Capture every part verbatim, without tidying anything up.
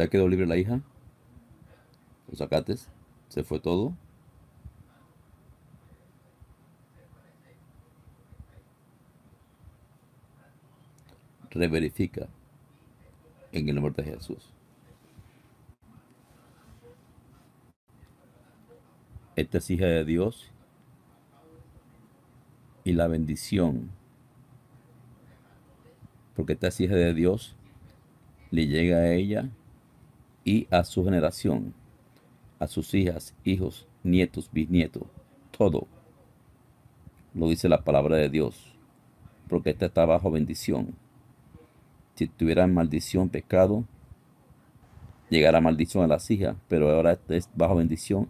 Ya quedó libre la hija. Los acates. Se fue todo. Reverifica en el nombre de Jesús. Esta es hija de Dios y la bendición, porque esta es hija de Dios, le llega a ella y a su generación, a sus hijas, hijos, nietos, bisnietos, todo. Lo dice la palabra de Dios, porque esta está bajo bendición. Si tuvieran maldición, pecado, llegará maldición a las hijas, pero ahora es bajo bendición,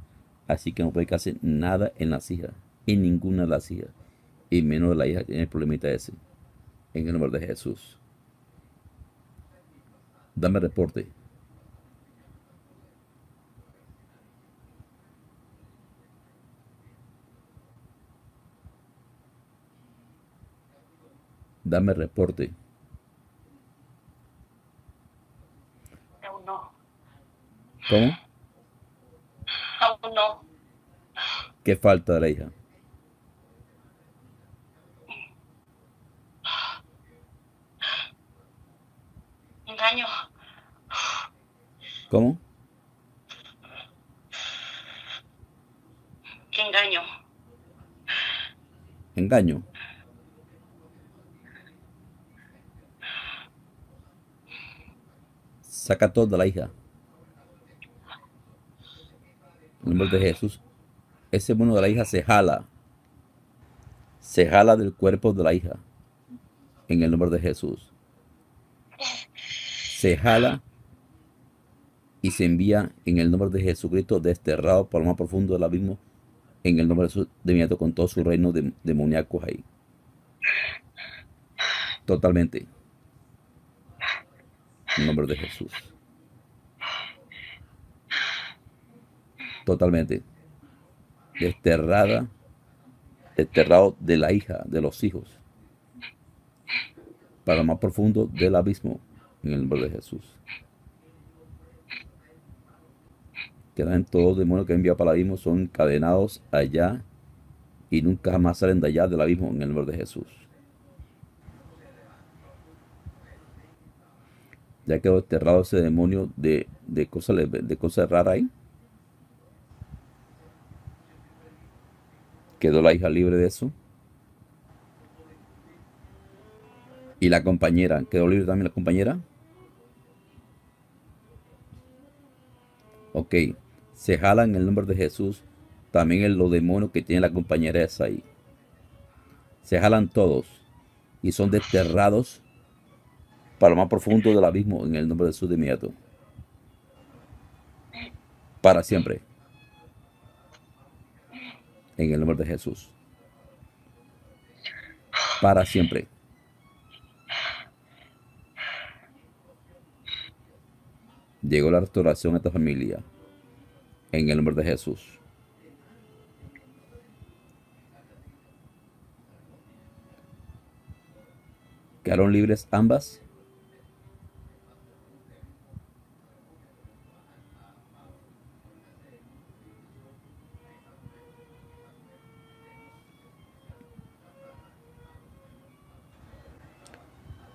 así que no puede hacer nada en las hijas, en ninguna de las hijas, y menos de la hija que tiene el problemita ese, en el nombre de Jesús. Dame reporte. Dame reporte. ¿Cómo? No, no. ¿Qué falta de la hija? Engaño. ¿Cómo? ¿Qué engaño? Engaño. Saca todo de la hija. En el nombre de Jesús, ese mono de la hija se jala, se jala del cuerpo de la hija, en el nombre de Jesús, se jala y se envía en el nombre de Jesucristo, desterrado por lo más profundo del abismo, en el nombre de Jesús, de inmediato con todo su reino de demoníacos ahí, totalmente, en el nombre de Jesús. Totalmente desterrada, desterrado de la hija, de los hijos, para lo más profundo del abismo, en el nombre de Jesús. Quedan todos los demonios que envía para el abismo, son encadenados allá y nunca jamás salen de allá del abismo, en el nombre de Jesús. Ya quedó desterrado ese demonio de, de cosas de cosa raras ahí. Quedó la hija libre de eso. Y la compañera. ¿Quedó libre también la compañera? Ok. Se jala en el nombre de Jesús. También los demonios que tiene la compañera esa ahí. Se jalan todos. Y son desterrados para lo más profundo del abismo. En el nombre de Jesús de inmediato. Para siempre. En el nombre de Jesús. Para siempre. Llegó la restauración a esta familia. En el nombre de Jesús. ¿Quedaron libres ambas?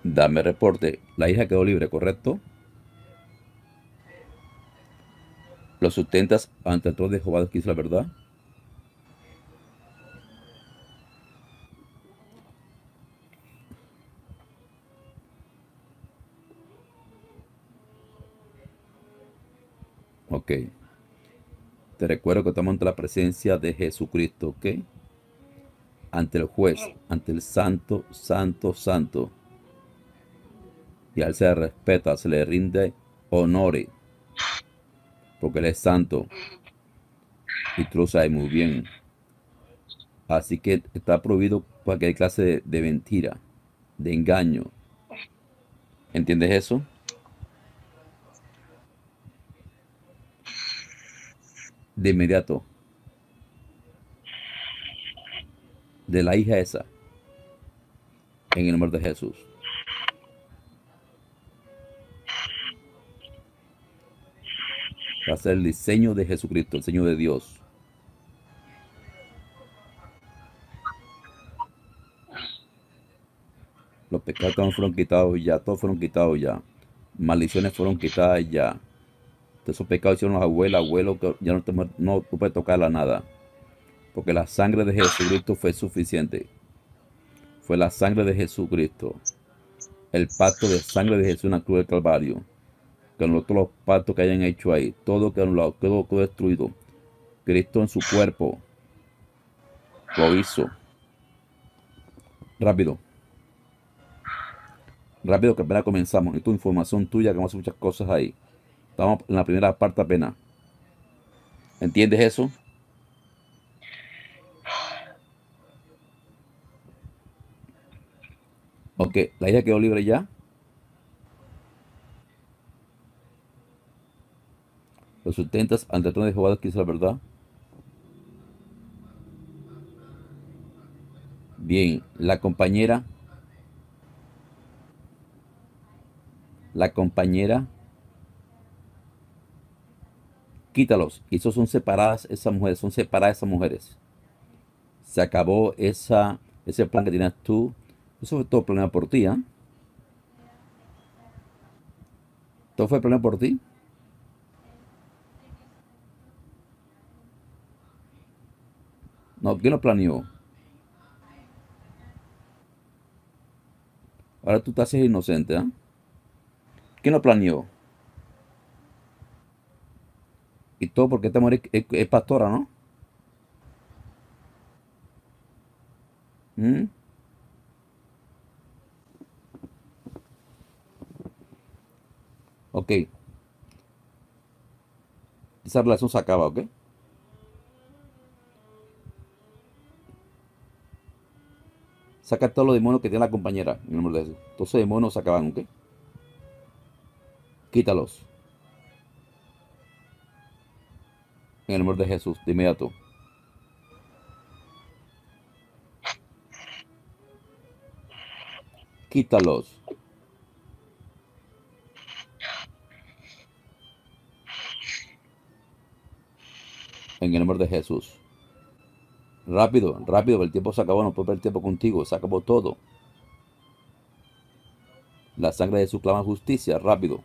Dame reporte. La hija quedó libre, ¿correcto? ¿Lo sustentas ante el trono de Jehová, que hizo la verdad? Ok. Te recuerdo que estamos ante la presencia de Jesucristo, ¿ok? Ante el juez, ante el santo, santo, santo. Y a él se le respeta, se le rinde honores, porque él es santo y tú lo sabes muy bien. Así que está prohibido cualquier clase de, de mentira, de engaño. ¿Entiendes eso? De inmediato. De la hija esa. En el nombre de Jesús. va a ser el diseño de Jesucristo, el diseño de Dios. Los pecados fueron quitados ya, todos fueron quitados ya, maldiciones fueron quitadas ya. Esos pecados hicieron los abuelos, abuelos, que ya no, te, no tú puedes tocarla nada. Porque la sangre de Jesucristo fue suficiente. Fue la sangre de Jesucristo. El pacto de sangre de Jesús en la cruz del Calvario. Con los otros pactos que hayan hecho ahí. Todo quedó, quedó, quedó destruido. Cristo en su cuerpo lo hizo. Rápido. Rápido que apenas comenzamos. Necesito información tuya que vamos a hacer muchas cosas ahí. Estamos en la primera parte apenas. ¿Entiendes eso? Ok, la idea quedó libre ya. Los sustentas ante el trono de Jehová que hizo la verdad. Bien, la compañera. La compañera. Quítalos. Y eso son separadas esas mujeres. Son separadas esas mujeres. Se acabó esa, ese plan que tenías tú. Eso fue todo planeado por ti, ¿eh? Todo fue planeado por ti. No, ¿quién lo planeó? Ahora tú te haces inocente, ¿eh? ¿Quién lo planeó? Y todo porque esta mujer es, es, es pastora, ¿no? ¿Mm? Ok. Esa relación se acaba, ¿ok? Saca todos los demonios que tiene la compañera. En el nombre de Jesús. Todos esos demonios se acaban, ¿ok? Quítalos. En el nombre de Jesús, de inmediato. Quítalos. En el nombre de Jesús. Rápido, rápido, el tiempo se acabó. No puedo perder tiempo contigo. Se acabó todo. La sangre de Jesús clama justicia. Rápido.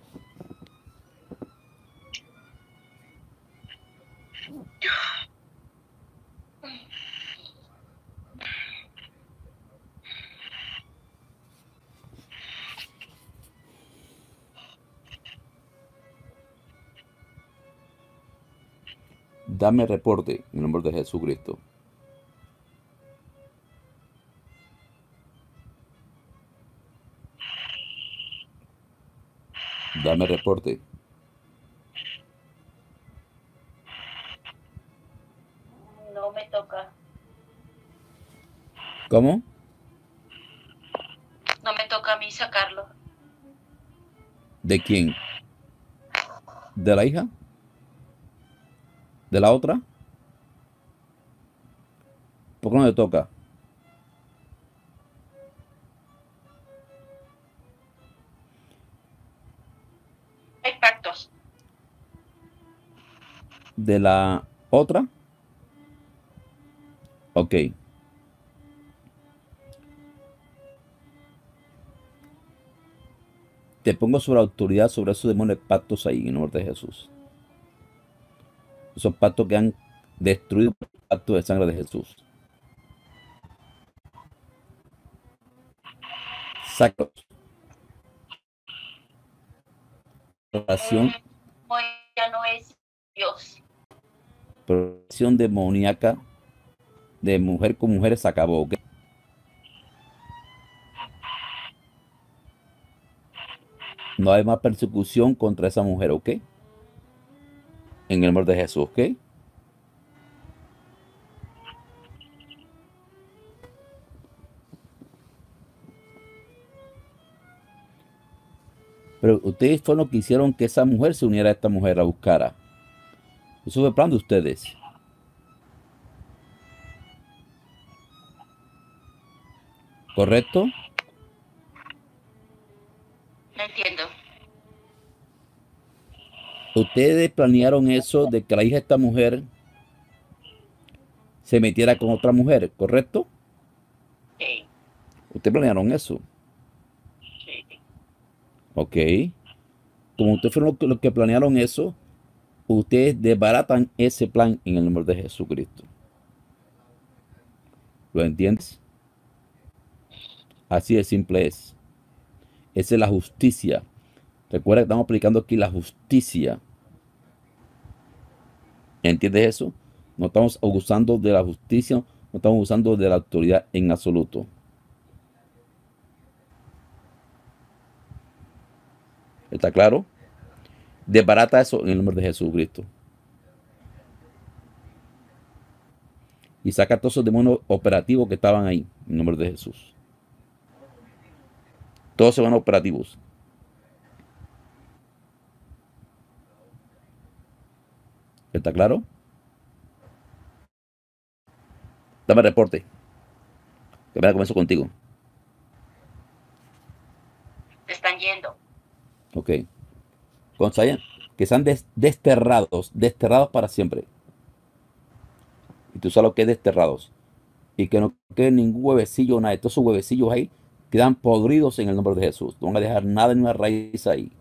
Dame reporte en el nombre de Jesucristo. Dame reporte. No me toca. ¿Cómo? No me toca a mí sacarlo. ¿De quién? ¿De la hija? ¿De la otra? ¿Por qué no le toca? Hay pactos. ¿De la otra? Ok. Te pongo sobre autoridad sobre esos demonios pactos ahí en el nombre de Jesús. Esos pactos que han destruido el pacto de sangre de Jesús. Sácalos. Relación. Ya no es Dios. Relación demoníaca de mujer con mujer se acabó. ¿Okay? No hay más persecución contra esa mujer, ¿ok? En el nombre de Jesús, ¿ok? Pero ustedes fueron los que hicieron que esa mujer se uniera a esta mujer, la buscara. Eso fue el plan de ustedes. ¿Correcto? No entiendo. ustedes planearon eso de que la hija de esta mujer se metiera con otra mujer, ¿correcto? Sí. Ustedes planearon eso. Sí. Ok. Como ustedes fueron los que planearon eso, ustedes desbaratan ese plan en el nombre de Jesucristo. ¿Lo entiendes? Así de simple es. Esa es la justicia. Recuerda que estamos aplicando aquí la justicia. ¿Entiendes eso? No estamos abusando de la justicia, no estamos abusando de la autoridad en absoluto. ¿Está claro? Desbarata eso en el nombre de Jesucristo. Y saca todos esos demonios operativos que estaban ahí, en el nombre de Jesús. Todos se van operativos. ¿Está claro? Dame reporte. Que me la comienzo contigo. Se están yendo. Ok. Consaya, que sean des desterrados, desterrados para siempre. Y tú sabes lo que es desterrados. Y que no quede ningún huevecillo, nada. Todos esos huevecillos ahí quedan podridos en el nombre de Jesús. No van a dejar nada ni una raíz ahí.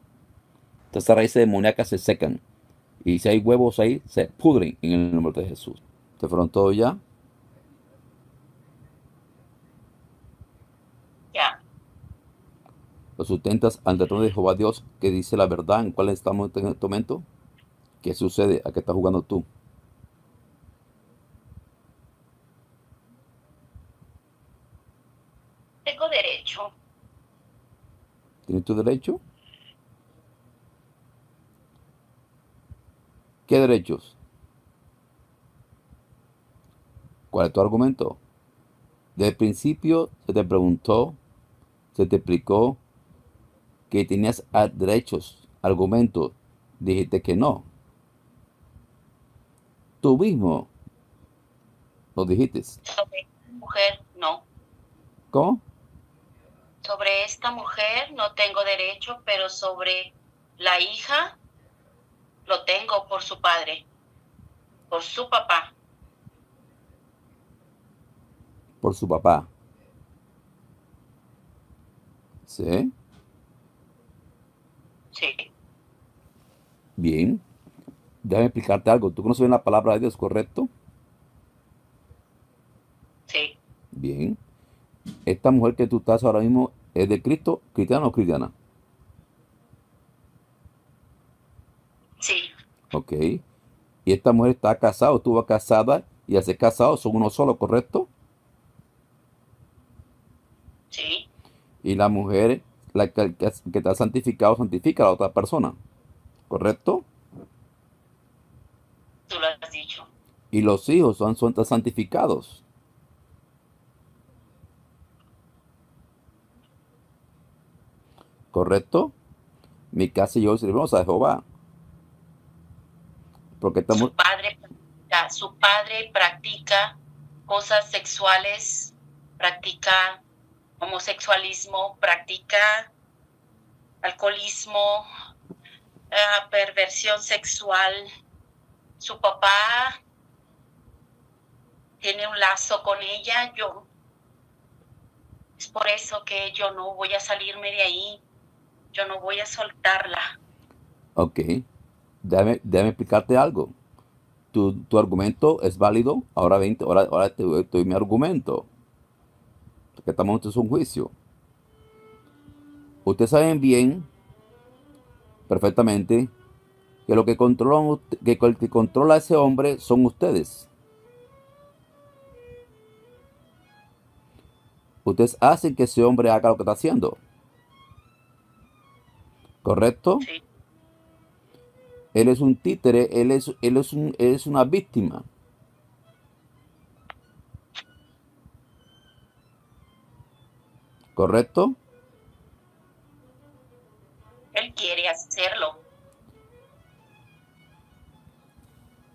Entonces, esas raíces demoníacas se secan. Y si hay huevos ahí, se pudren en el nombre de Jesús. ¿Te fueron todos ya? Ya. Los sustentas ante el trono de Jehová Dios, que dice la verdad, en cuál estamos en este momento. ¿Qué sucede? ¿A qué estás jugando tú? Tengo derecho. ¿Tienes tu derecho? ¿Qué derechos? ¿Cuál es tu argumento? Desde el principio se te preguntó, se te explicó que tenías derechos, argumentos. Dijiste que no. Tú mismo lo dijiste. Sobre esta mujer, no. ¿Cómo? Sobre esta mujer no tengo derecho, pero sobre la hija... lo tengo por su padre, por su papá. Por su papá. ¿Sí? Sí. Bien. Déjame explicarte algo. ¿Tú conoces bien la palabra de Dios, correcto? Sí. Bien. ¿Esta mujer que tú estás ahora mismo es de Cristo, cristiana o cristiana? Sí. Ok. Y esta mujer está casada, estuvo casada, y al ser casados son uno solo, ¿correcto? Sí. Y la mujer, la que, que está santificada, santifica a la otra persona, ¿correcto? Tú lo has dicho. Y los hijos son, son santificados. ¿Correcto? Mi casa y yo servimos a Jehová. Porque estamos... su, padre, su padre practica cosas sexuales, practica homosexualismo, practica alcoholismo, eh, perversión sexual. Su papá tiene un lazo con ella. Yo, es por eso que yo no voy a salirme de ahí. Yo no voy a soltarla. Ok. Déjame, déjame explicarte algo. Tu, tu argumento es válido. Ahora, veinte, ahora, ahora te, te doy mi argumento. Porque estamos en un juicio. Ustedes saben bien, perfectamente, que lo que, controlan, que el que controla a ese hombre son ustedes. Ustedes hacen que ese hombre haga lo que está haciendo. ¿Correcto? Sí. Él es un títere, él es, él es, un, él es una víctima. ¿Correcto? Él quiere hacerlo.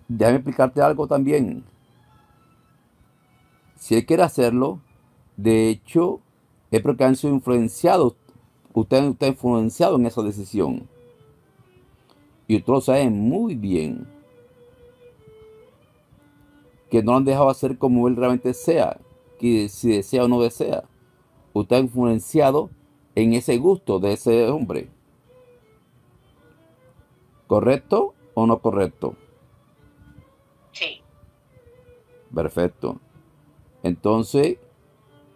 Déjame explicarte algo también. Si él quiere hacerlo, de hecho, es porque han sido influenciados. Usted, usted ha influenciado en esa decisión. Y otros saben muy bien que no lo han dejado hacer como él realmente sea, que si desea o no desea. Usted ha influenciado en ese gusto de ese hombre. ¿Correcto o no correcto? Sí. Perfecto. Entonces,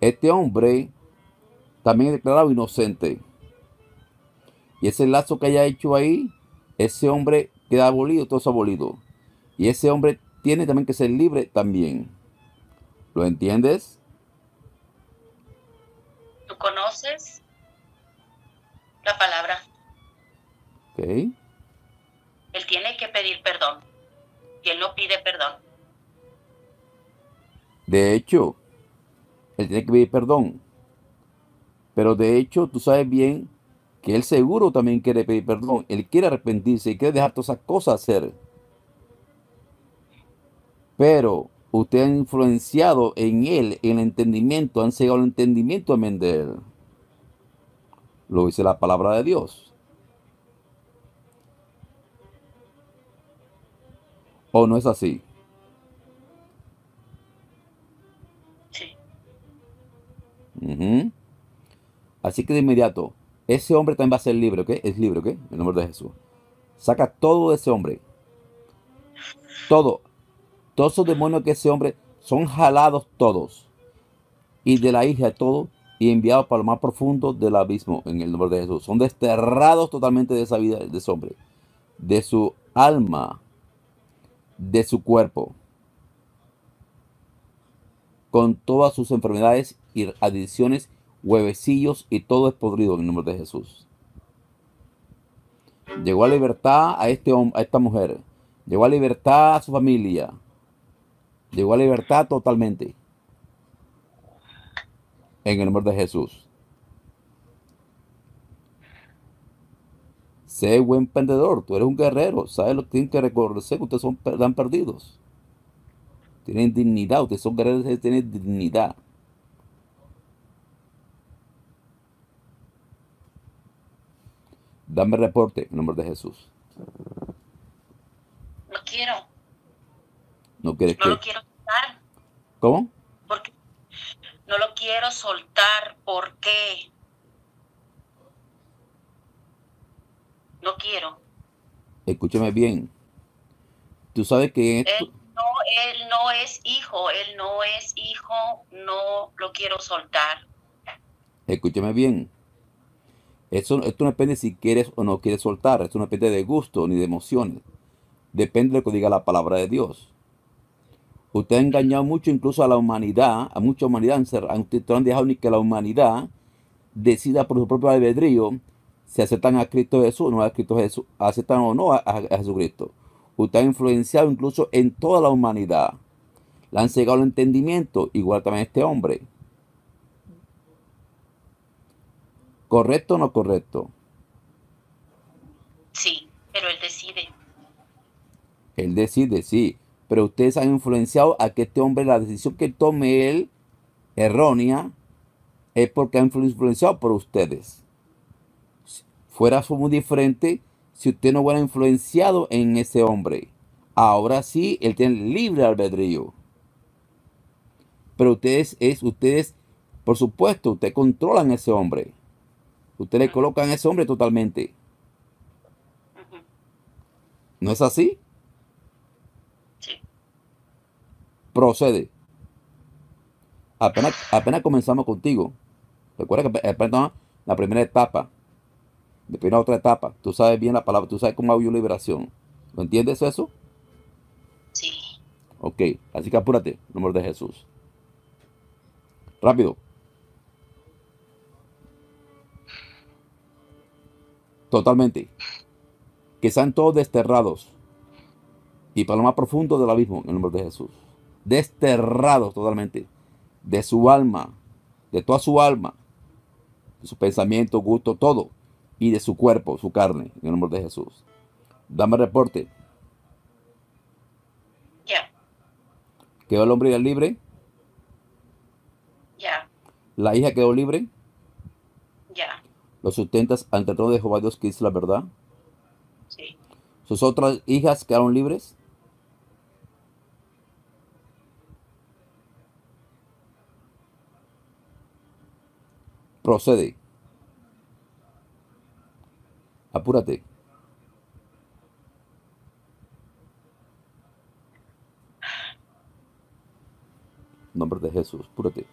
este hombre también es declarado inocente. Y ese lazo que haya hecho ahí, ese hombre queda abolido, todo es abolido. Y ese hombre tiene también que ser libre también. ¿Lo entiendes? Tú conoces la palabra. Ok. Él tiene que pedir perdón. Y él no pide perdón. De hecho, él tiene que pedir perdón. Pero de hecho, tú sabes bien que él seguro también quiere pedir perdón. Él quiere arrepentirse y quiere dejar todas esas cosas hacer. Pero usted ha influenciado en él, en el entendimiento, han cegado el entendimiento también de él. Lo dice la palabra de Dios. ¿O no es así? Sí. Uh-huh. Así que de inmediato, ese hombre también va a ser libre, ¿ok? Es libre, ¿ok? En el nombre de Jesús. Saca todo de ese hombre. Todo. Todos esos demonios que ese hombre son jalados todos. Y de la hija todo. Y enviados para lo más profundo del abismo. En el nombre de Jesús. Son desterrados totalmente de esa vida de ese hombre. De su alma. De su cuerpo. Con todas sus enfermedades y adicciones. Huevecillos y todo es podrido en el nombre de Jesús. Llegó a libertad a, este, a esta mujer. Llegó a libertad a su familia. Llegó a libertad totalmente. En el nombre de Jesús. Sé buen perdedor. Tú eres un guerrero. Sabes lo que tienen que reconocer. Que ustedes son, están perdidos. Tienen dignidad. Ustedes son guerreros que tienen dignidad. Dame reporte en nombre de Jesús. No quiero. No quieres que. No lo quiero soltar. ¿Cómo? Porque no lo quiero soltar. ¿Por qué? No quiero. Escúchame bien. Tú sabes que esto... él, no, él no es hijo. Él no es hijo. No lo quiero soltar. Escúchame bien. Eso, esto no depende si quieres o no quieres soltar. Esto no depende de gusto ni de emociones. Depende de lo que diga la palabra de Dios. Usted ha engañado mucho incluso a la humanidad. A mucha humanidad. Ustedes no han dejado ni que la humanidad decida por su propio albedrío si aceptan a Cristo Jesús o no a Cristo Jesús. Aceptan o no a, a, a Jesucristo. Usted ha influenciado incluso en toda la humanidad. Le han cegado el entendimiento. Igual también este hombre. ¿Correcto o no correcto? Sí, pero él decide. Él decide, sí. Pero ustedes han influenciado a que este hombre, la decisión que tome él, errónea, es porque ha influenciado por ustedes. Fuera muy diferente si usted no hubiera influenciado en ese hombre. Ahora sí, él tiene libre albedrío. Pero ustedes, es, ustedes, por supuesto, ustedes controlan a ese hombre. Ustedes le colocan a ese hombre totalmente. ¿No es así? Sí. Procede. Apenas, apenas comenzamos contigo. Recuerda que apenas la primera etapa. Después la otra etapa. Tú sabes bien la palabra. Tú sabes cómo hago yo liberación. ¿Lo entiendes eso? Sí. Ok. Así que apúrate. En nombre de Jesús. Rápido. Totalmente. Que sean todos desterrados. Y para lo más profundo del abismo, en el nombre de Jesús. Desterrados totalmente. De su alma. De toda su alma. De su pensamiento, gusto, todo. Y de su cuerpo, su carne. En el nombre de Jesús. Dame reporte. Ya. Yeah. ¿Quedó el hombre libre? Ya. Yeah. ¿La hija quedó libre? Ya. Yeah. ¿Los sustentas ante el trono de Jehová Dios que dice la verdad? Sí. ¿Sus otras hijas quedaron libres? Procede. Apúrate. En nombre de Jesús, apúrate.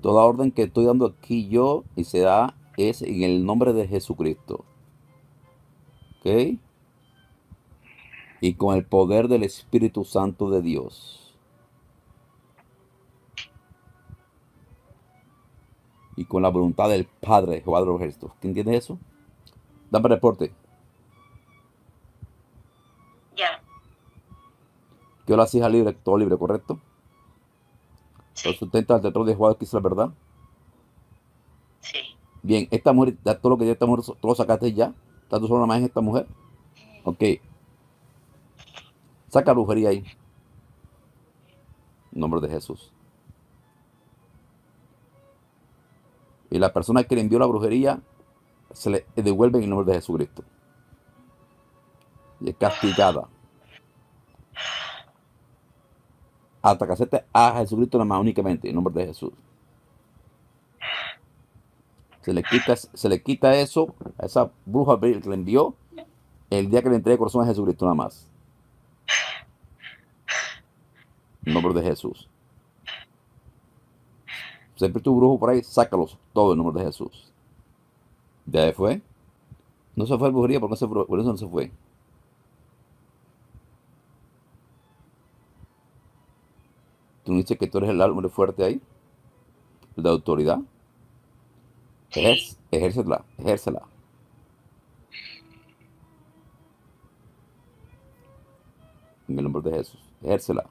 Toda orden que estoy dando aquí yo y se da es en el nombre de Jesucristo. ¿Ok? Y con el poder del Espíritu Santo de Dios. Y con la voluntad del Padre, Jehová de los ejércitos. ¿Quién entiende eso? Dame reporte. Ya. Yeah. Que las hijas libres, todo libre, ¿correcto? Sí. Los sustentos al teatro de Jehová que hizo la verdad. Sí. Bien, esta mujer, todo lo que ya esta mujer, todo lo sacaste ya. ¿Estás tú solo nada más en esta mujer? Ok. Saca brujería ahí. En nombre de Jesús. Y la persona que le envió la brujería se le devuelve en el nombre de Jesucristo. Y es castigada. Hasta que acepte a Jesucristo nada más únicamente, en nombre de Jesús. Se le quita, se le quita eso a esa bruja que le envió el día que le entregue el corazón a Jesucristo nada más. En nombre de Jesús. Siempre tu brujo por ahí, sácalos todos en nombre de Jesús. ¿Ya se fue? No se fue la brujería, porque no se fue, por eso no se fue. Tú no dices que tú eres el hombre fuerte ahí, el de autoridad. Ejerce, ejércela, ejércela. En el nombre de Jesús, ejércela.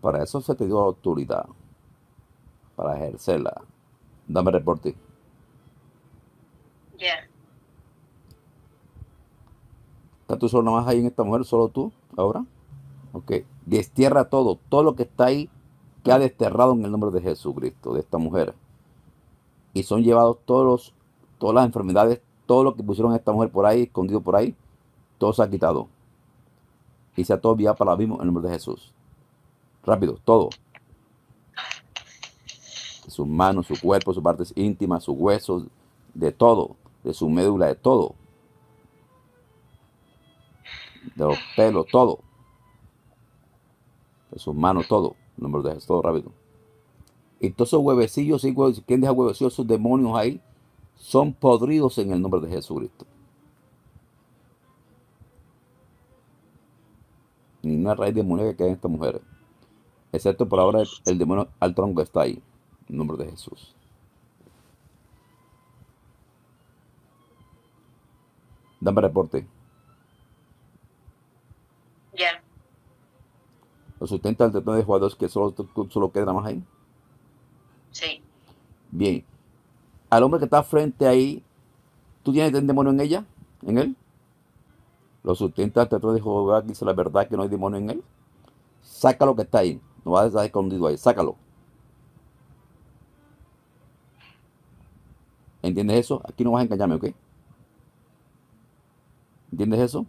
Para eso se te dio autoridad, para ejercerla. Dame reporte. Ya. Yeah. ¿Estás tú solo nomás ahí en esta mujer? ¿Solo tú ahora? Ok. Destierra todo, todo lo que está ahí, que ha desterrado en el nombre de Jesucristo, de esta mujer. Y son llevados todos los, todas las enfermedades, todo lo que pusieron a esta mujer por ahí, escondido por ahí, todo se ha quitado. Y se ha todo enviado para la misma en el nombre de Jesús. Rápido, todo. Sus manos, su cuerpo, sus partes íntimas, sus huesos, de todo. De su médula, de todo. De los pelos, todo. De sus manos, todo. En nombre de Jesús, todo rápido. Y todos esos huevecillos, y huevecillos, ¿quién deja huevecillos? Esos demonios ahí son podridos en el nombre de Jesucristo. Ni una raíz demoníaca que hay en estas mujeres. Excepto por ahora el, el demonio al tronco está ahí. En nombre de Jesús. Dame reporte. Ya. Yeah. ¿Lo sustenta el tratado de jugadores que solo, solo queda más ahí? Sí. Bien. Al hombre que está frente ahí, ¿tú tienes el demonio en ella? ¿En él? ¿Lo sustenta el tratado de jugadores que dice la verdad que no hay demonio en él? Sácalo que está ahí. No va a estar escondido ahí, sácalo. ¿Entiendes eso? Aquí no vas a engañarme, ¿ok? ¿Entiendes eso?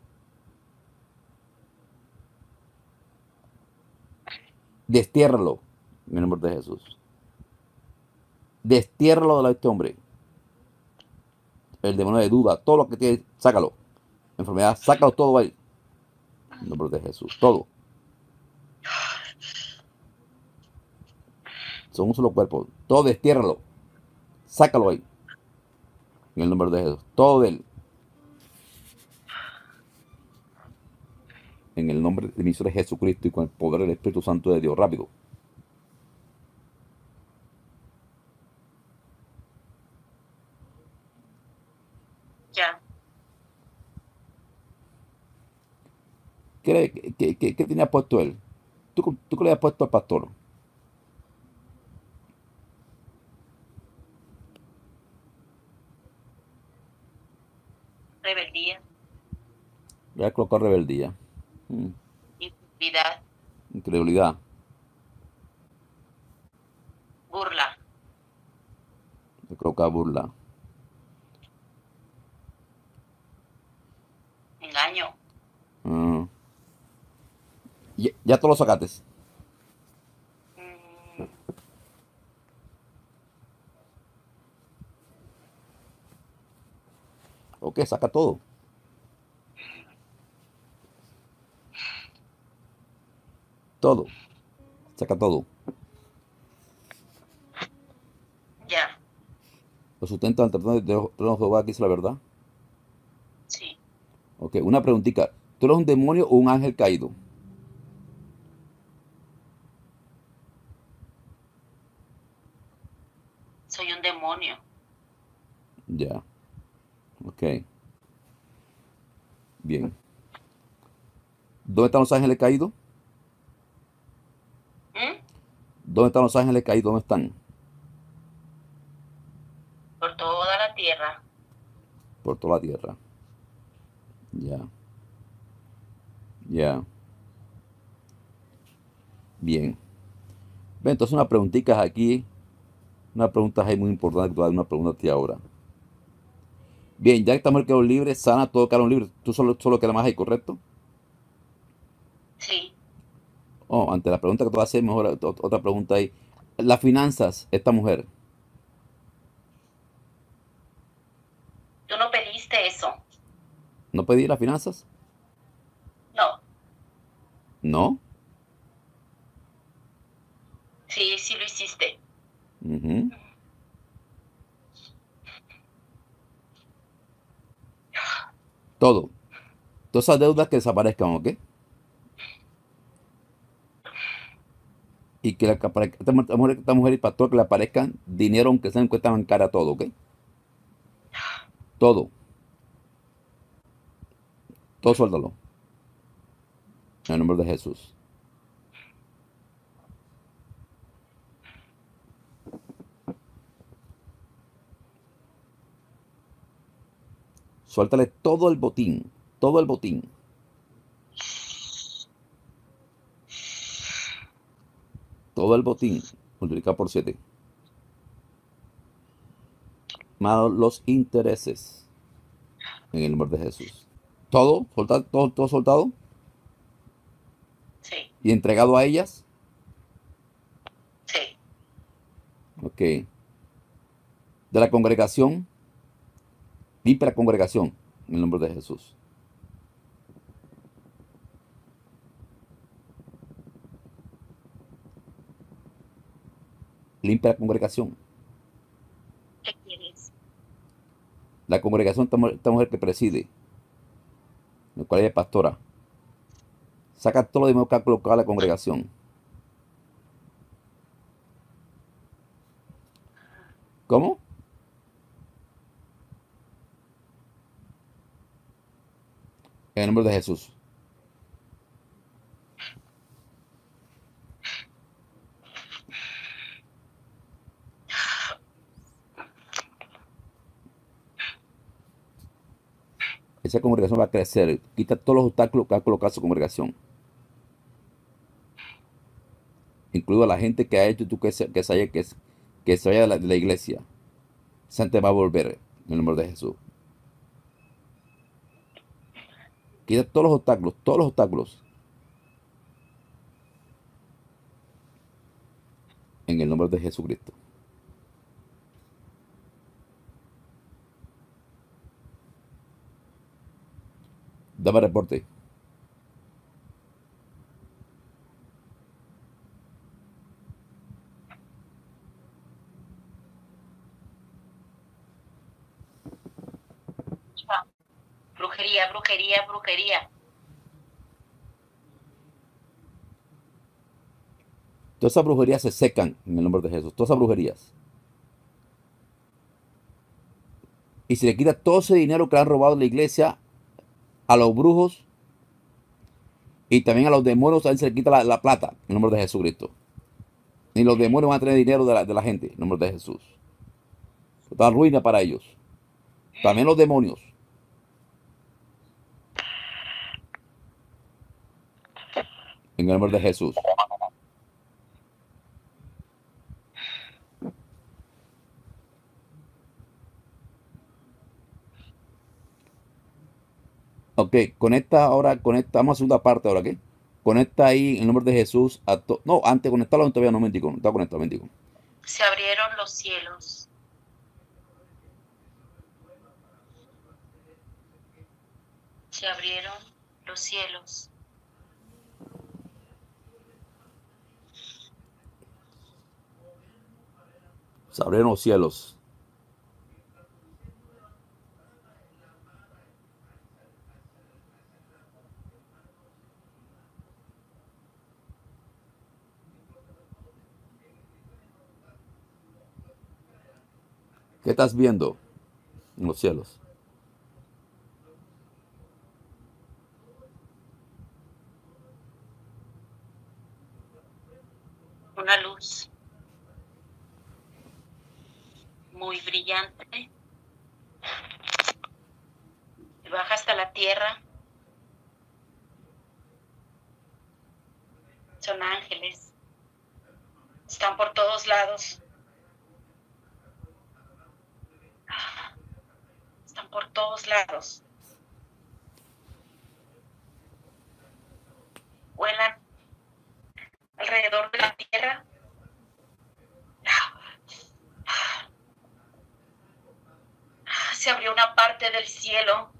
Destiérralo en el nombre de Jesús. Destiérralo de este hombre. El demonio de duda, todo lo que tiene, sácalo. Enfermedad, sácalo todo ahí. En el nombre de Jesús, todo. Son un solo cuerpo, todo destiérralo, sácalo ahí en el nombre de Jesús, todo de él en el nombre de mi Señor Jesucristo y con el poder del Espíritu Santo de Dios, rápido. Ya. ¿Qué, qué, qué, qué tenía puesto él? ¿Tú, tú qué le has puesto al pastor? Rebeldía. Voy a colocar rebeldía. Hmm. Incredulidad. Incredulidad. Burla. Yo creo que burla. Engaño. Mm. ¿Ya, ya te lo sacaste? Mm. Ok, saca todo. Todo. Saca todo. Ya. Los sustentos ante el trono de Jehová, que es la verdad. Sí. Ok, una preguntita. ¿Tú eres un demonio o un ángel caído? Soy un demonio. Ya. Ok. Bien. ¿Dónde están los ángeles caídos? ¿Dónde están los ángeles caídos? ¿Dónde están? Por toda la tierra. Por toda la tierra. Ya. Ya. Bien. Bien, entonces unas preguntitas aquí. Unas preguntas ahí muy importantes que te voy a dar una pregunta a ti ahora. Bien, ya que estamos en el carón libre, sana todo carón libre. Tú solo, solo quedas más ahí, ¿correcto? Sí. Oh, ante la pregunta que te voy a hacer, mejor otra pregunta ahí. Las finanzas, esta mujer. ¿Tú no pediste eso? ¿No pedí las finanzas? No. ¿No? Sí, sí lo hiciste. Uh-huh. Todo. Todas esas deudas que desaparezcan, ¿ok? Y que la, para esta mujer, esta mujer y pastor, que le aparezcan dinero, aunque sea en cuenta bancaria, todo, ¿ok? Todo. Todo suéltalo. En el nombre de Jesús. Suéltale todo el botín. Todo el botín. Todo el botín, multiplicado por siete. Más los intereses. En el nombre de Jesús. ¿Todo? ¿Soltado? ¿Todo, todo soltado? Sí. ¿Y entregado a ellas? Sí. Ok. ¿De la congregación? Limpia la congregación. En el nombre de Jesús. Limpia la congregación. ¿Qué quieres? La congregación, esta mujer que preside, la cual ella es pastora. Saca todo lo demás que ha colocado a la congregación. ¿Cómo? En el nombre de Jesús. Esa congregación va a crecer. Quita todos los obstáculos que ha colocado su congregación. Incluido a la gente que ha hecho tú que se, que se, haya, que, que se vaya de la, de la iglesia. Santa va a volver en el nombre de Jesús. Quita todos los obstáculos, todos los obstáculos. En el nombre de Jesucristo. Dame reporte. Brujería, brujería, brujería. Todas esas brujerías se secan en el nombre de Jesús. Todas esas brujerías. Y se le quita todo ese dinero que le han robado a la iglesia, a los brujos y también a los demonios. A él se le quita la, la plata en nombre de Jesucristo. Ni los demonios van a tener dinero de la, de la gente en nombre de Jesús. Toda ruina para ellos. También los demonios. En el nombre de Jesús. Ok, conecta ahora, conecta, vamos a segunda parte ahora, ¿ok? Conecta ahí en el nombre de Jesús a to... No, antes conectarlo todavía no, mendigo, no está conectado, mendigo. Se abrieron los cielos. Se abrieron los cielos. Se abrieron los cielos. ¿Qué estás viendo en los cielos? Una luz muy brillante y baja hasta la tierra. Son ángeles. Están por todos lados. Están por todos lados. Vuelan alrededor de la tierra. Se abrió una parte del cielo.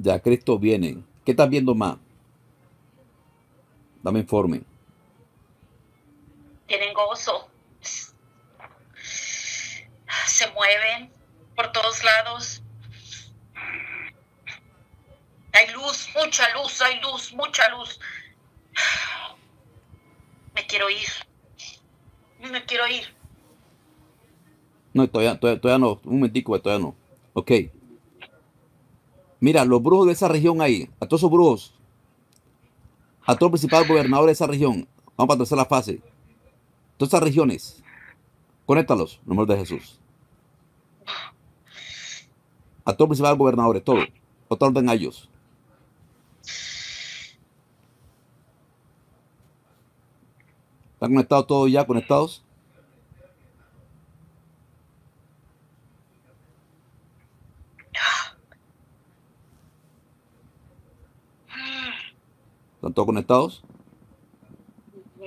Ya Cristo viene. ¿Qué estás viendo más? Dame informe. Tienen gozo. Se mueven por todos lados. Hay luz, mucha luz, hay luz, mucha luz. Me quiero ir. Me quiero ir. No, todavía, todavía, todavía no. Un momentico, todavía no. Ok. Mira, los brujos de esa región ahí, a todos esos brujos, a todos los principales gobernadores de esa región, vamos para tercera fase, todas esas regiones, conéctalos, en el nombre de Jesús. A todos los principales gobernadores, todos, todos orden a ellos. ¿Están conectados todos ya, conectados? ¿Están todos conectados?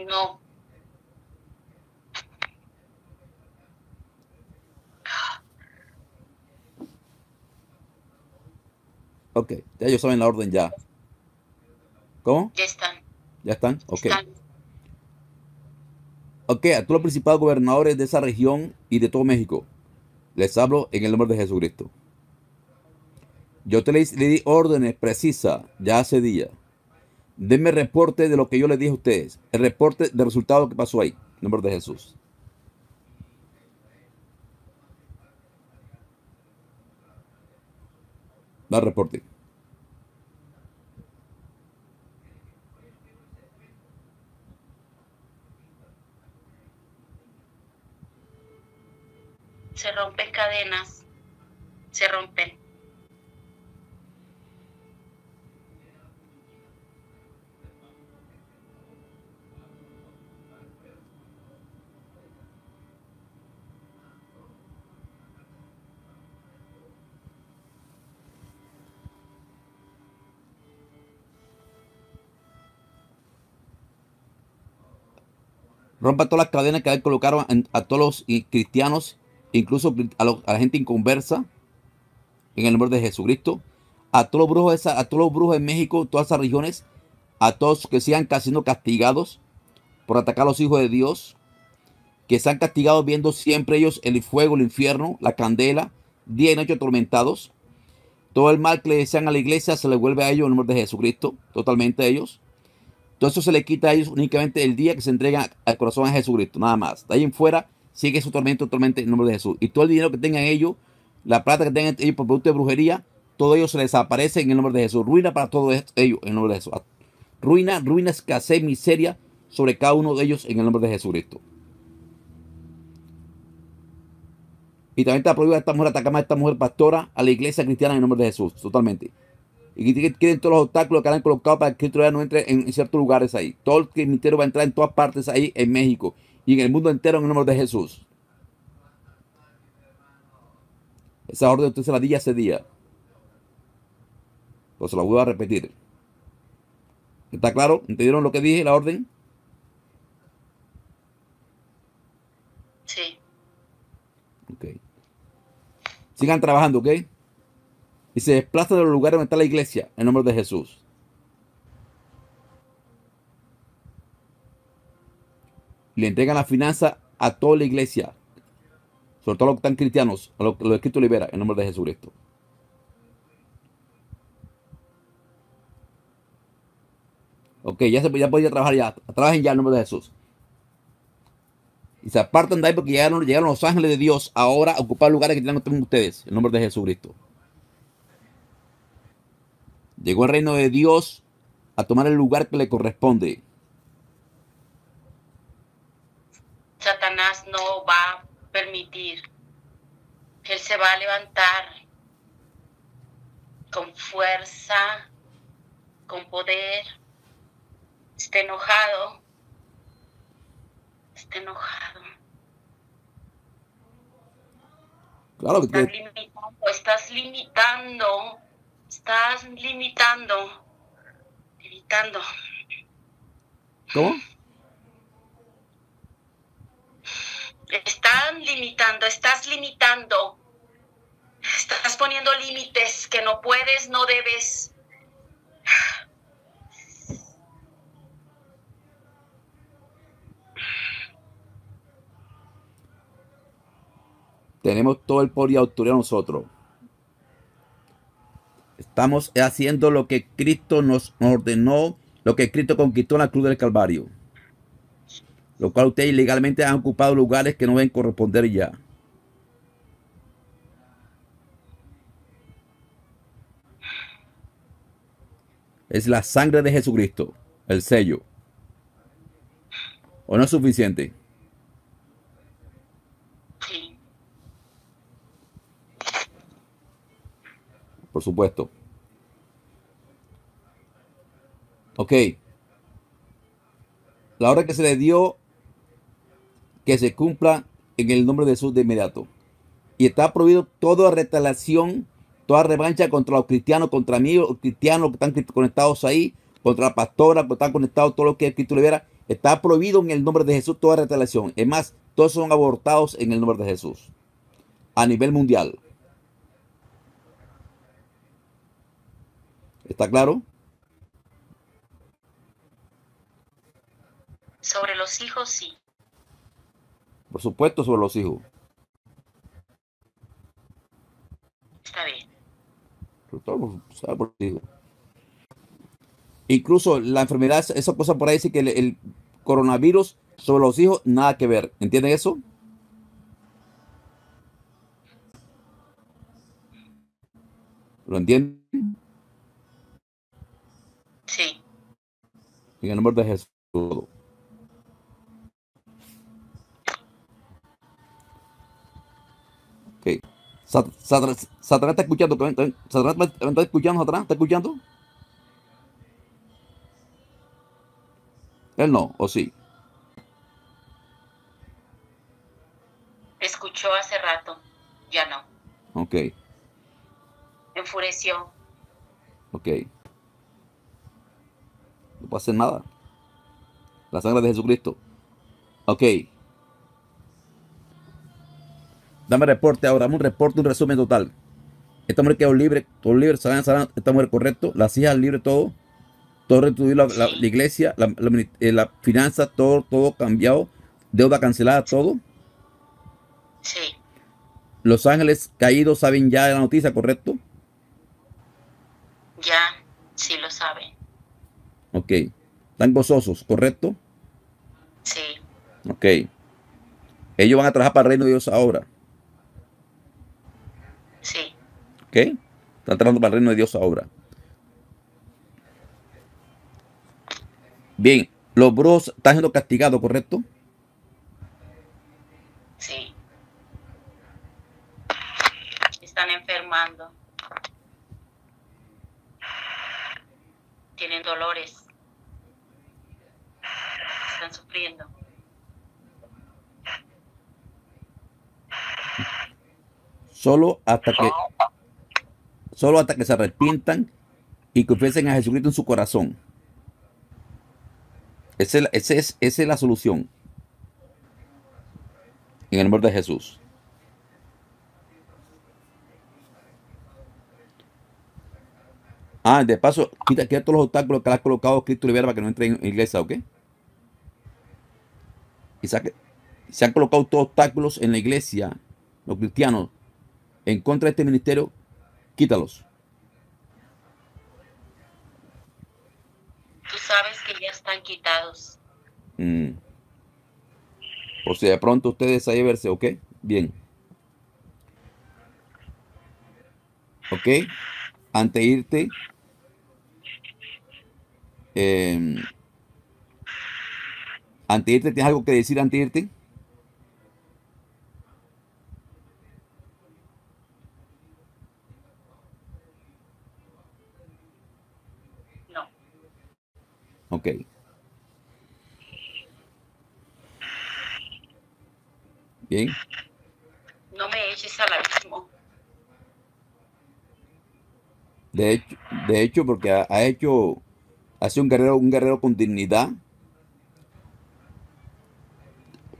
No. Ok, ya ellos saben la orden ya. ¿Cómo? Ya están. ¿Ya están? Ok. Están. Ok, a todos los principales gobernadores de esa región y de todo México, les hablo en el nombre de Jesucristo. Yo te le, le di órdenes precisas ya hace día. Denme reporte de lo que yo les dije a ustedes. El reporte del resultado que pasó ahí. En nombre de Jesús. Da reporte. Se rompen cadenas. Se rompen. Rompa todas las cadenas que colocaron a todos los cristianos, incluso a, lo, a la gente inconversa, en el nombre de Jesucristo. A todos los brujos de esa, a todos los brujos en México, todas esas regiones, a todos que sean siendo castigados por atacar a los hijos de Dios, que sean castigados viendo siempre ellos el fuego, el infierno, la candela, día y noche atormentados, Todo el mal que le desean a la iglesia se le vuelve a ellos en el nombre de Jesucristo, totalmente a ellos. Todo eso se le quita a ellos únicamente el día que se entregan al corazón a Jesucristo, nada más. De ahí en fuera sigue su tormento totalmente en el nombre de Jesús. Y todo el dinero que tengan ellos, la plata que tengan ellos por producto de brujería, todo ello se les desaparece en el nombre de Jesús. Ruina para todos ellos en el nombre de Jesús. Ruina, ruina, escasez, miseria sobre cada uno de ellos en el nombre de Jesucristo. Y también está prohibido a esta mujer atacar a esta mujer pastora, a la iglesia cristiana en el nombre de Jesús, totalmente. Y que quieren todos los obstáculos que han colocado para que Cristo ya no entre en ciertos lugares ahí. Todo el ministerio va a entrar en todas partes ahí, en México y en el mundo entero en el nombre de Jesús. Esa orden usted se la di hace día, pues se la voy a repetir. ¿Está claro? ¿Entendieron lo que dije, la orden? Sí. Ok. Sigan trabajando, ¿ok? Y se desplazan de los lugares donde está la iglesia, en nombre de Jesús. Y le entregan la finanza a toda la iglesia, sobre todo a los que están cristianos, a los que los escritos liberan, en nombre de Jesucristo. Ok, ya, se, ya podía trabajar ya. Trabajen ya en nombre de Jesús. Y se apartan de ahí porque llegaron, llegaron los ángeles de Dios ahora a ocupar lugares que tienen ustedes. En nombre de Jesucristo. Llegó el reino de Dios a tomar el lugar que le corresponde. Satanás no va a permitir. Él se va a levantar con fuerza, con poder. Está enojado, está enojado. Claro que estás, te... limitando, estás limitando, estás limitando, limitando. ¿Cómo? Están limitando, estás limitando, estás poniendo límites que no puedes, no debes. Tenemos todo el poder y autoridad nosotros. Estamos haciendo lo que Cristo nos ordenó, lo que Cristo conquistó en la cruz del Calvario. Lo cual ustedes ilegalmente han ocupado lugares que no deben corresponder ya. Es la sangre de Jesucristo, el sello. ¿O no es suficiente? Por supuesto. Ok. La hora que se le dio, que se cumpla en el nombre de Jesús de inmediato. Y está prohibido toda retaliación, toda revancha contra los cristianos, contra amigos cristianos que están conectados ahí, contra la pastora, que están conectados, todo lo que es CristoLibera. Está prohibido en el nombre de Jesús toda retaliación. Es más, todos son abortados en el nombre de Jesús. A nivel mundial. ¿Está claro? Sobre los hijos, sí. Por supuesto, sobre los hijos. Está bien. Por todo, por los hijos. Incluso la enfermedad, esa cosa por ahí dice que el, el coronavirus sobre los hijos, nada que ver. ¿Entienden eso? ¿Lo entienden? Sí. En el nombre de Jesús. Okay. Sat, sat, Satanás está escuchando. Satanás está escuchando. Satanás está escuchando. Él no, o sí. Escuchó hace rato. Ya no. Ok. Enfureció. Ok. No puede hacer nada. La sangre de Jesucristo. Ok. Dame reporte ahora. Dame un reporte, un resumen total. Esta mujer quedó libre. Todo libre. Salgan, salgan. Esta mujer correcto. Las hijas libre, todo. Todo restituido. La, la, la iglesia. La, la, eh, la finanza. Todo, todo cambiado. Deuda cancelada. Todo. Sí. Los ángeles caídos saben ya de la noticia, ¿correcto? Ok. ¿Están gozosos, correcto? Sí. Ok. Ellos van a trabajar para el reino de Dios ahora. Sí. Ok. Están trabajando para el reino de Dios ahora. Bien. Los bros están siendo castigados, ¿correcto? Sí. Están enfermando. Tienen dolores. Están sufriendo. Solo hasta que, solo hasta que se arrepientan y confiesen a Jesucristo en su corazón. Esa es, esa, es, esa es la solución. En el nombre de Jesús. Ah, de paso, quita, quita todos los obstáculos que le has colocado a CristoLibera para que no entre en iglesia, ¿ok? Y saque, se han colocado todos obstáculos en la iglesia, los cristianos, en contra de este ministerio, quítalos. Tú sabes que ya están quitados. Mm. O sea, de pronto ustedes ahí verse, ¿ok? Bien. ¿Ok? Ante irte, eh, ante irte, ¿tienes algo que decir ante irte? No. Ok. Bien. No me eches al abismo. De hecho, de hecho, porque ha, ha hecho, ha sido un guerrero, un guerrero con dignidad.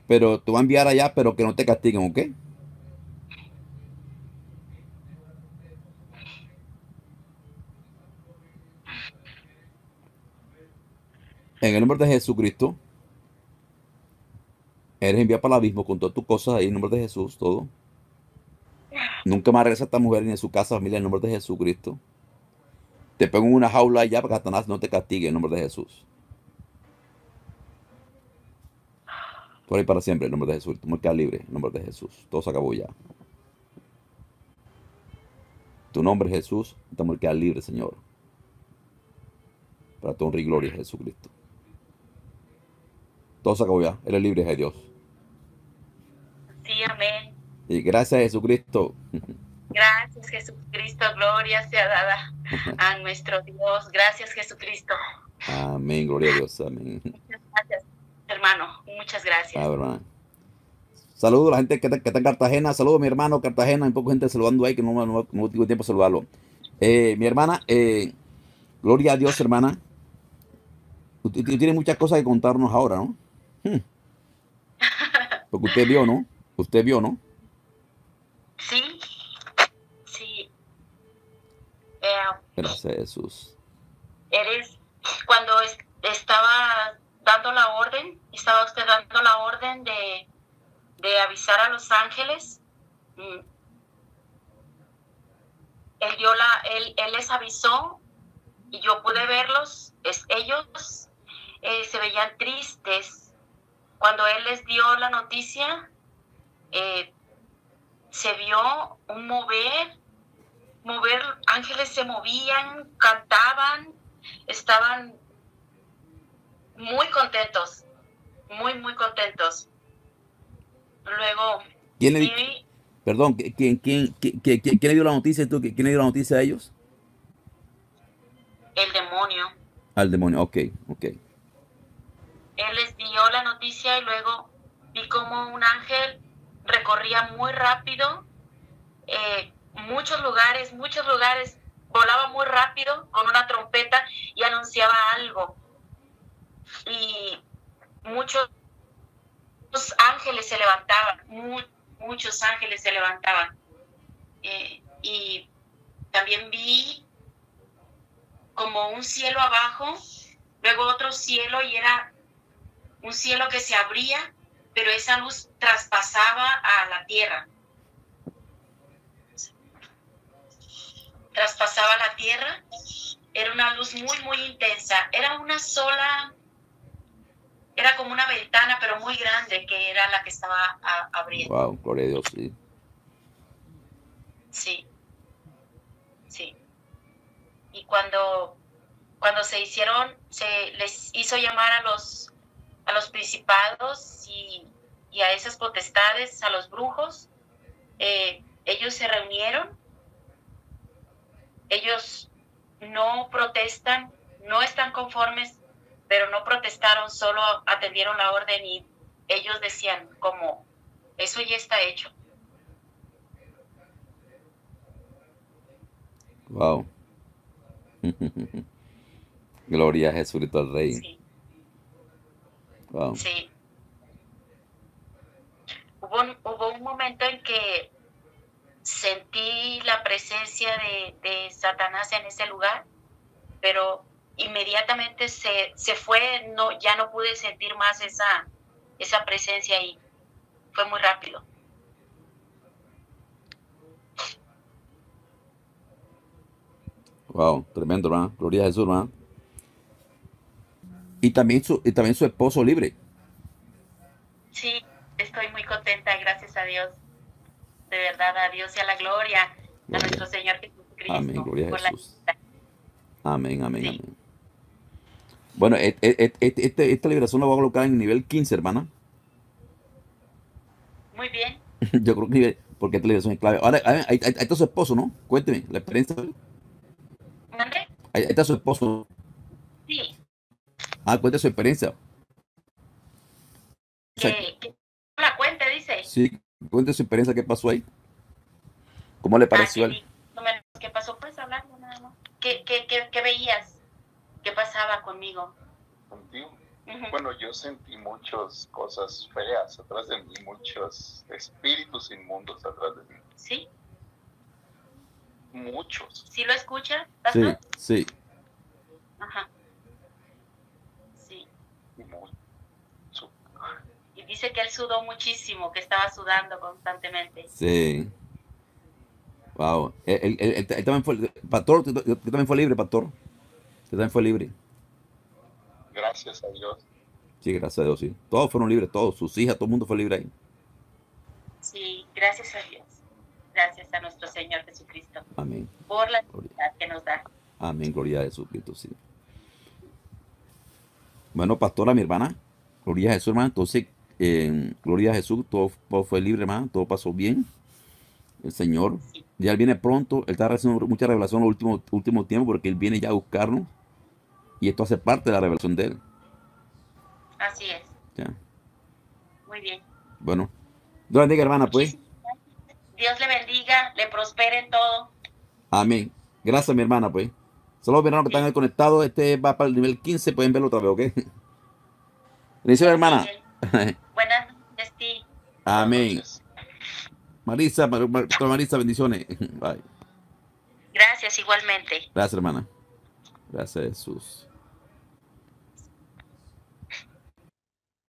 Pero te va a enviar allá, pero que no te castiguen, ¿ok? En el nombre de Jesucristo, eres enviado para el abismo con todas tus cosas ahí, en el nombre de Jesús, todo. Nunca más regresa esta mujer ni a su casa, familia, en el nombre de Jesucristo. Te pongo en una jaula allá para que Satanás no te castigue, en nombre de Jesús. Por ahí para siempre, en nombre de Jesús. Tú me quedas libre, en nombre de Jesús. Todo se acabó ya. Tu nombre es Jesús. Tú me quedas libre, Señor. Para tu honra y gloria, Jesucristo. Todo se acabó ya. Eres libre de Dios. Sí, amén. Y gracias, Jesucristo. Gracias, Jesucristo. Gloria sea dada a nuestro Dios. Gracias, Jesucristo. Amén. Gloria a Dios. Amén. Muchas gracias, hermano. Muchas gracias. A ver, hermano. Saludos a la gente que está, que está en Cartagena. Saludos a mi hermano Cartagena. Hay poca gente saludando ahí que no, no, no, no tengo tiempo de saludarlo. Eh, mi hermana, eh, gloria a Dios, hermana. Usted tiene muchas cosas que contarnos ahora, ¿no? Hmm. Porque usted vio, ¿no? Usted vio, ¿no? Sí. Gracias, Jesús. Eres, cuando es, estaba dando la orden, estaba usted dando la orden de, de avisar a los ángeles. Él dio la, él, él les avisó y yo pude verlos. Es, ellos eh, se veían tristes. Cuando él les dio la noticia, eh, se vio un mover. mover, ángeles se movían, cantaban, estaban muy contentos, muy, muy contentos. Luego, ¿quién le, y, perdón, ¿quién, quién, quién, quién, quién le dio la noticia tú? ¿Quién le dio la noticia a ellos? El demonio. Al demonio, ok, ok. Él les dio la noticia y luego vi como un ángel recorría muy rápido, eh, muchos lugares, muchos lugares, volaba muy rápido con una trompeta y anunciaba algo. Y muchos ángeles se levantaban, muy, muchos ángeles se levantaban. Eh, y también vi como un cielo abajo, luego otro cielo y era un cielo que se abría, pero esa luz traspasaba a la tierra. traspasaba la tierra Era una luz muy, muy intensa. Era una sola, era como una ventana, pero muy grande, que era la que estaba a, abriendo. Wow, gloria a Dios, sí. Sí, sí. Y cuando, cuando se hicieron, se les hizo llamar a los, a los principados y, y a esas potestades, a los brujos, eh, ellos se reunieron, ellos no protestan, no están conformes, pero no protestaron, solo atendieron la orden y ellos decían como, eso ya está hecho. Wow. Gloria a Jesucristo al Rey. Sí. Wow. Sí. Hubo un, hubo un momento en que sentí la presencia de, de Satanás en ese lugar, pero inmediatamente se, se fue, no, ya no pude sentir más esa, esa presencia ahí. Fue muy rápido. Wow, tremendo, hermano. Gloria a Jesús, hermano. Y también su, y también su esposo libre. Sí, estoy muy contenta, gracias a Dios. De verdad, a Dios y a la gloria, gloria a nuestro Señor Jesucristo. Amén, gloria a Jesús. La... Amén, amén, sí. amén. Bueno, este, este, este, esta liberación la voy a colocar en nivel quince, hermana. Muy bien. Yo creo que porque esta liberación es clave. Ahora, ahí está su esposo, ¿no? Cuénteme la experiencia. ¿Dónde? Ahí está su esposo. Sí. Ah, cuéntame su experiencia. O sea, que, que la cuenta, dice. Sí, cuéntame su experiencia, qué pasó ahí. ¿Cómo le pareció ah, él? ¿Qué pasó? Pues hablando nada más. ¿Qué, qué, qué, qué veías? ¿Qué pasaba conmigo? ¿Contigo? Uh-huh. Bueno, yo sentí muchas cosas feas atrás de mí, muchos espíritus inmundos atrás de mí. ¿Sí? Muchos. ¿Sí lo escuchas? Sí, sí. Ajá. Sí. Y dice que él sudó muchísimo, que estaba sudando constantemente. Sí. Wow. Él, él, él, él, él también fue, pastor, tú también fue libre, pastor. Tú también fue libre. Gracias a Dios. Sí, gracias a Dios, sí. Todos fueron libres, todos. Sus hijas, todo el mundo fue libre ahí. Sí, gracias a Dios. Gracias a nuestro Señor Jesucristo. Amén. Por la libertad que nos da. Amén, gloria a Jesucristo, sí. Bueno, pastora, mi hermana, gloria a Jesús, hermana. Entonces, eh, gloria a Jesús, todo, todo fue libre, hermana, todo pasó bien. El Señor, sí. Ya Él viene pronto, Él está recibiendo mucha revelación en los últimos, últimos tiempos, porque Él viene ya a buscarnos, y esto hace parte de la revelación de Él. Así es. Ya. Muy bien. Bueno, Dios bendiga, hermana, pues. Dios le bendiga, le prospere en todo. Amén. Gracias, mi hermana, pues. Saludos, mi hermano, que están conectados. Este va para el nivel quince. Pueden verlo otra vez, ¿ok? Bendiciones, hermana. Buenas noches, ti. Amén. Marisa, Mar Mar Mar Marisa, bendiciones. Bye. Gracias, igualmente. Gracias, hermana. Gracias, Jesús.